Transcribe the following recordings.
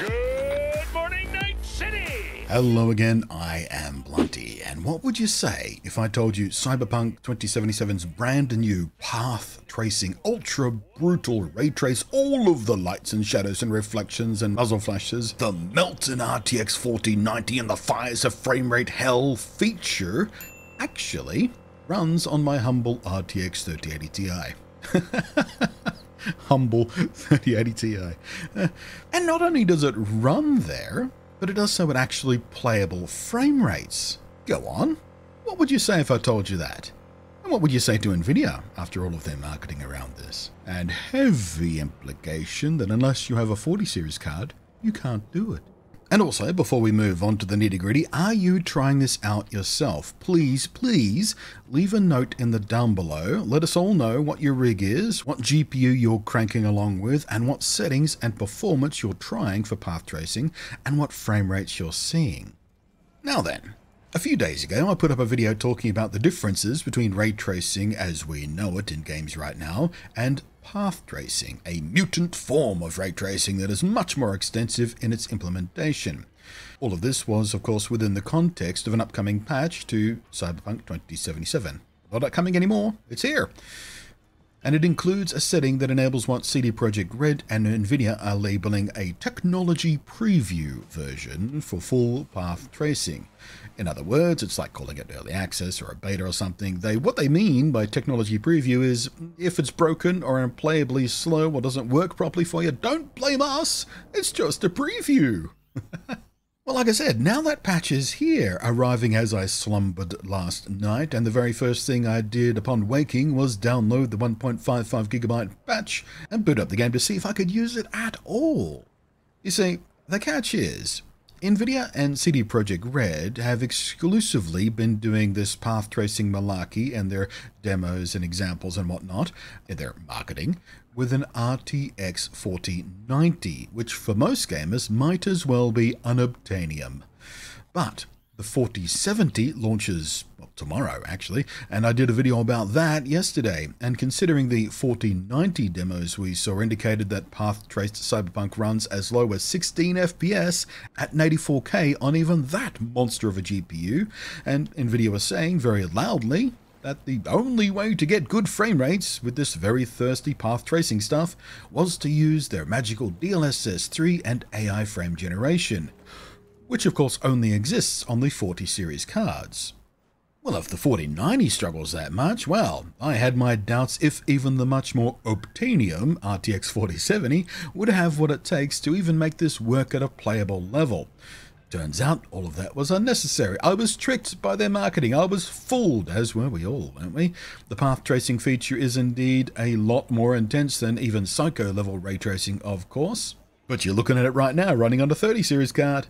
Good morning, Night City! Hello again, I am Blunty, and what would you say if I told you Cyberpunk 2077's brand new path tracing, ultra brutal ray trace, all of the lights and shadows and reflections and muzzle flashes, the melt in RTX 4090 and the fires of frame rate hell feature actually runs on my humble RTX 3080 Ti. Humble 3080 Ti. And not only does it run there, but it does so at actually playable frame rates. Go on. What would you say if I told you that? And what would you say to Nvidia after all of their marketing around this? And heavy implication that unless you have a 40 series card, you can't do it. And also, before we move on to the nitty-gritty, are you trying this out yourself? Please, please leave a note in the down below. Let us all know what your rig is, what GPU you're cranking along with, and what settings and performance you're trying for path tracing, and what frame rates you're seeing. Now then, a few days ago I put up a video talking about the differences between ray tracing as we know it in games right now, and path tracing, a mutant form of ray tracing that is much more extensive in its implementation. All of this was, of course, within the context of an upcoming patch to Cyberpunk 2077. Not upcoming anymore, it's here. And it includes a setting that enables what CD Projekt Red and Nvidia are labeling a technology preview version for full path tracing. In other words, it's like calling it early access or a beta or something. What they mean by technology preview is if it's broken or unplayably slow or doesn't work properly for you, don't blame us. It's just a preview. Well, like I said, now that patch is here, arriving as I slumbered last night, and the very first thing I did upon waking was download the 1.55GB patch and boot up the game to see if I could use it at all. You see, the catch is, Nvidia and CD Projekt Red have exclusively been doing this path tracing malarkey and their demos and examples and whatnot, their marketing, with an RTX 4090, which for most gamers might as well be unobtainium. But the 4070 launches, well, tomorrow actually, and I did a video about that yesterday, and considering the 4090 demos we saw indicated that path-traced Cyberpunk runs as low as 16 FPS at 84K on even that monster of a GPU, and Nvidia was saying very loudly that the only way to get good frame rates with this very thirsty path tracing stuff was to use their magical DLSS 3 and AI frame generation, which of course only exists on the 40 series cards. Well, if the 4090 struggles that much, well, I had my doubts if even the much more obtainium RTX 4070 would have what it takes to even make this work at a playable level. Turns out all of that was unnecessary. I was tricked by their marketing. I was fooled, as were we all, weren't we? The path tracing feature is indeed a lot more intense than even psycho level ray tracing, of course. But you're looking at it right now, running on a 30 series card.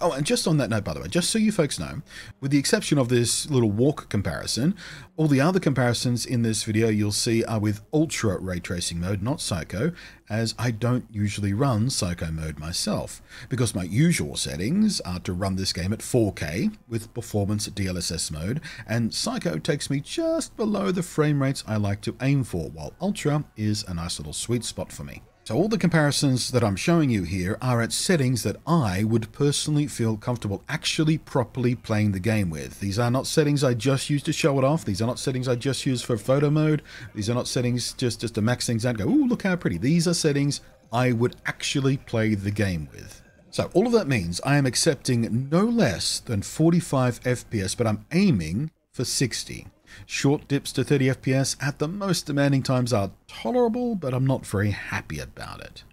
Oh, and just on that note, by the way, just so you folks know, with the exception of this little walk comparison, all the other comparisons in this video you'll see are with ultra ray tracing mode, not psycho, as I don't usually run psycho mode myself, because my usual settings are to run this game at 4K with performance at DLSS mode, and psycho takes me just below the frame rates I like to aim for, while ultra is a nice little sweet spot for me. So all the comparisons that I'm showing you here are at settings that I would personally feel comfortable actually properly playing the game with. These are not settings I just use to show it off. These are not settings I just use for photo mode. These are not settings just to max things out and go, ooh, look how pretty. These are settings I would actually play the game with. So all of that means I am accepting no less than 45 FPS, but I'm aiming for 60. Short dips to 30 FPS at the most demanding times are tolerable, but I'm not very happy about it.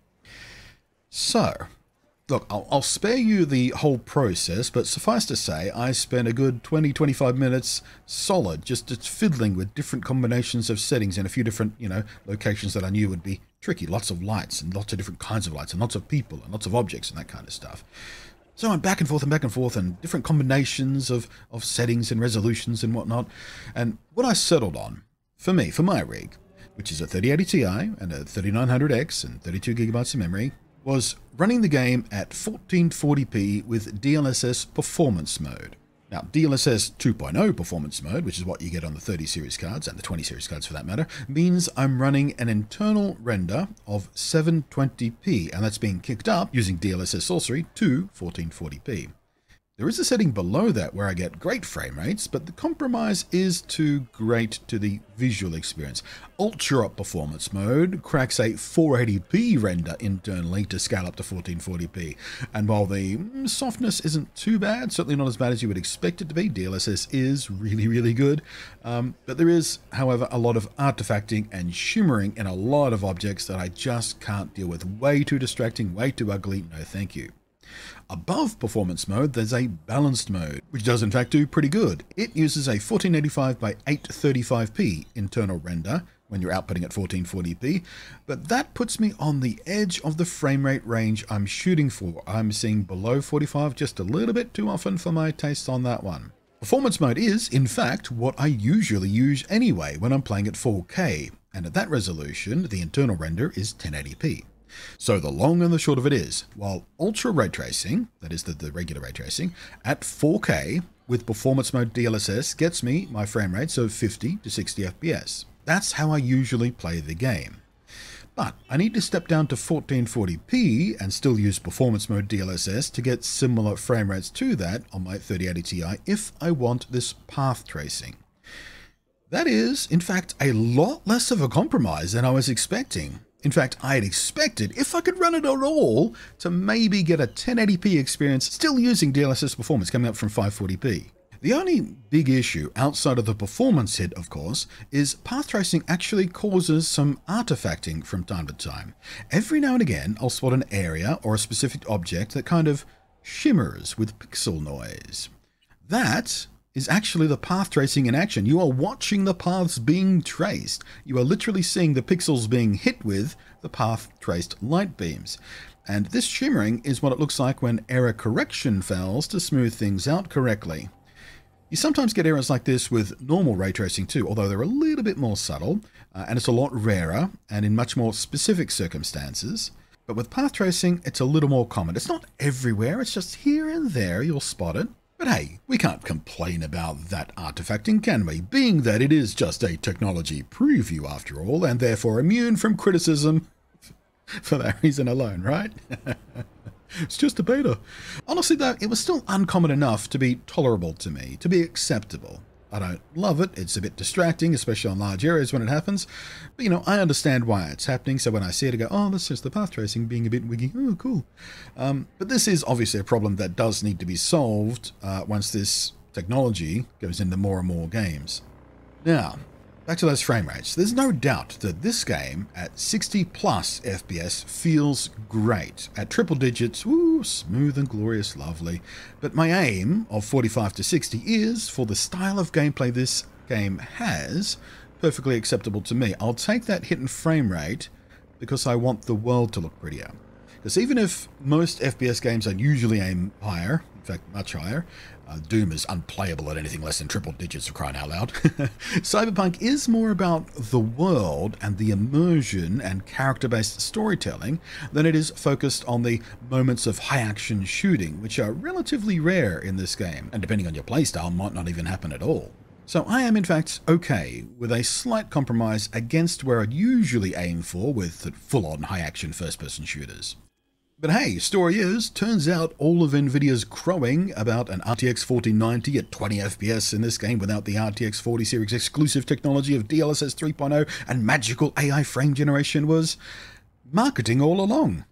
So, look, I'll spare you the whole process, but suffice to say, I spent a good 20-25 minutes solid just fiddling with different combinations of settings in a few different, locations that I knew would be tricky. Lots of lights and lots of different kinds of lights and lots of people and lots of objects and that kind of stuff. So I went back and forth and back and forth and different combinations of settings and resolutions and whatnot. And what I settled on, for my rig, which is a 3080 Ti and a 3900X and 32GB of memory, was running the game at 1440p with DLSS performance mode. Now, DLSS 2.0 performance mode, which is what you get on the 30 series cards and the 20 series cards for that matter, means I'm running an internal render of 720p, and that's being kicked up using DLSS sorcery to 1440p. There is a setting below that where I get great frame rates, but the compromise is too great to the visual experience. Ultra performance mode cracks a 480p render internally to scale up to 1440p. And while the softness isn't too bad, certainly not as bad as you would expect it to be, DLSS is really, really good. But there is, however, a lot of artifacting and shimmering in a lot of objects that I just can't deal with. Way too distracting, way too ugly, no thank you. Above performance mode, there's a balanced mode, which does in fact do pretty good. It uses a 1485 by 835p internal render when you're outputting at 1440p, but that puts me on the edge of the frame rate range I'm shooting for. I'm seeing below 45 just a little bit too often for my tastes on that one. Performance mode is, in fact, what I usually use anyway when I'm playing at 4K, and at that resolution, the internal render is 1080p. So the long and the short of it is, while ultra ray tracing, that is the regular ray tracing, at 4K with performance mode DLSS gets me my frame rates of 50 to 60 FPS. That's how I usually play the game. But I need to step down to 1440p and still use performance mode DLSS to get similar frame rates to that on my 3080 Ti if I want this path tracing. That is, in fact, a lot less of a compromise than I was expecting. In fact, I had expected, if I could run it at all, to maybe get a 1080p experience still using DLSS performance coming up from 540p. The only big issue outside of the performance hit, of course, is path tracing actually causes some artifacting from time to time. Every now and again, I'll spot an area or a specific object that kind of shimmers with pixel noise. That is actually the path tracing in action. You are watching the paths being traced. You are literally seeing the pixels being hit with the path traced light beams. And this shimmering is what it looks like when error correction fails to smooth things out correctly. You sometimes get errors like this with normal ray tracing too, although they're a little bit more subtle, and it's a lot rarer and in much more specific circumstances. But with path tracing, it's a little more common. It's not everywhere, it's just here and there you'll spot it. But hey, we can't complain about that artifacting, can we? Being that it is just a technology preview after all, and therefore immune from criticism for that reason alone, right? It's just a beta. Honestly though, it was still uncommon enough to be tolerable to me, to be acceptable. I don't love it, it's a bit distracting, especially on large areas when it happens, but you know, I understand why it's happening, so when I see it I go, oh, that's just the path tracing being a bit wiggy, oh cool. But this is obviously a problem that does need to be solved once this technology goes into more and more games. Now, back to those frame rates. There's no doubt that this game at 60 plus FPS feels great. At triple digits, ooh, smooth and glorious, lovely. But my aim of 45 to 60 is, for the style of gameplay this game has, perfectly acceptable to me. I'll take that hit in frame rate because I want the world to look prettier. Because even if most FPS games are usually aim higher, in fact much higher, Doom is unplayable at anything less than triple digits, for crying out loud. Cyberpunk is more about the world and the immersion and character-based storytelling than it is focused on the moments of high-action shooting, which are relatively rare in this game, and depending on your playstyle, might not even happen at all. So I am in fact okay with a slight compromise against where I'd usually aim for with full-on high-action first-person shooters. But hey, story is, turns out all of Nvidia's crowing about an RTX 4090 at 20 FPS in this game without the RTX 40 series exclusive technology of DLSS 3.0 and magical AI frame generation was marketing all along.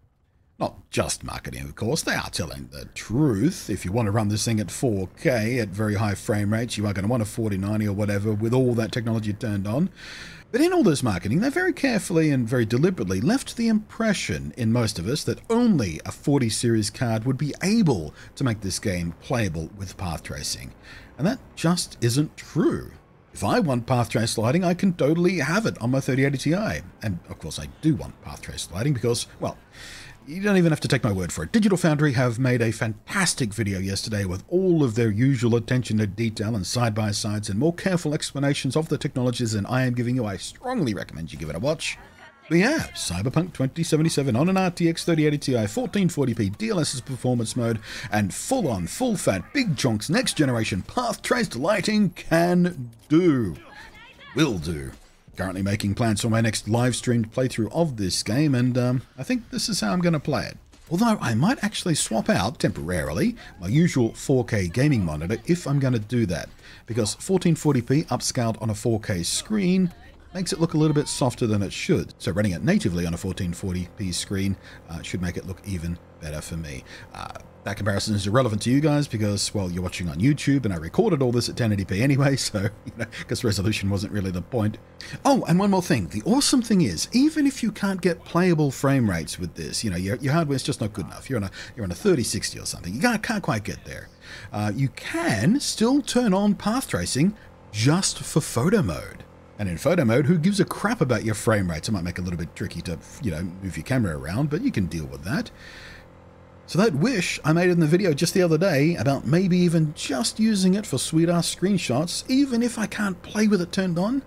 Not just marketing, of course, they are telling the truth. If you want to run this thing at 4K at very high frame rates, you are going to want a 4090 or whatever with all that technology turned on. But in all this marketing, they very carefully and very deliberately left the impression in most of us that only a 40 series card would be able to make this game playable with path tracing. And that just isn't true. If I want path trace lighting, I can totally have it on my 3080 Ti. And of course I do want path trace lighting because, well, you don't even have to take my word for it. Digital Foundry have made a fantastic video yesterday with all of their usual attention to detail and side-by-sides and more careful explanations of the technologies than I am giving you. I strongly recommend you give it a watch. We have Cyberpunk 2077 on an RTX 3080 Ti 1440p DLSS performance mode, and full-on, full-fat, big chunks, next-generation path-traced lighting can do. Will do. Currently making plans for my next live-streamed playthrough of this game, and I think this is how I'm going to play it. Although I might actually swap out, temporarily, my usual 4K gaming monitor if I'm going to do that, because 1440p upscaled on a 4K screen makes it look a little bit softer than it should. So running it natively on a 1440p screen should make it look even better for me. That comparison is irrelevant to you guys because, well, you're watching on YouTube and I recorded all this at 1080p anyway, so, you know, because resolution wasn't really the point. Oh, and one more thing. The awesome thing is, even if you can't get playable frame rates with this, you know, your hardware's just not good enough. You're on a 3060 or something. You can't quite get there. You can still turn on path tracing just for photo mode. And in photo mode, who gives a crap about your frame rates? It might make it a little bit tricky to, you know, move your camera around, but you can deal with that. So that wish I made in the video just the other day about maybe even just using it for sweet-ass screenshots, even if I can't play with it turned on,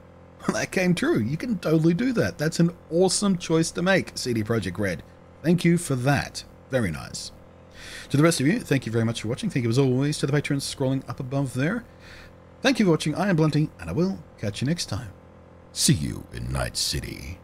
well, that came true. You can totally do that. That's an awesome choice to make, CD Projekt Red. Thank you for that. Very nice. To the rest of you, thank you very much for watching. Thank you, as always, to the patrons scrolling up above there. Thank you for watching. I am Blunty, and I will catch you next time. See you in Night City.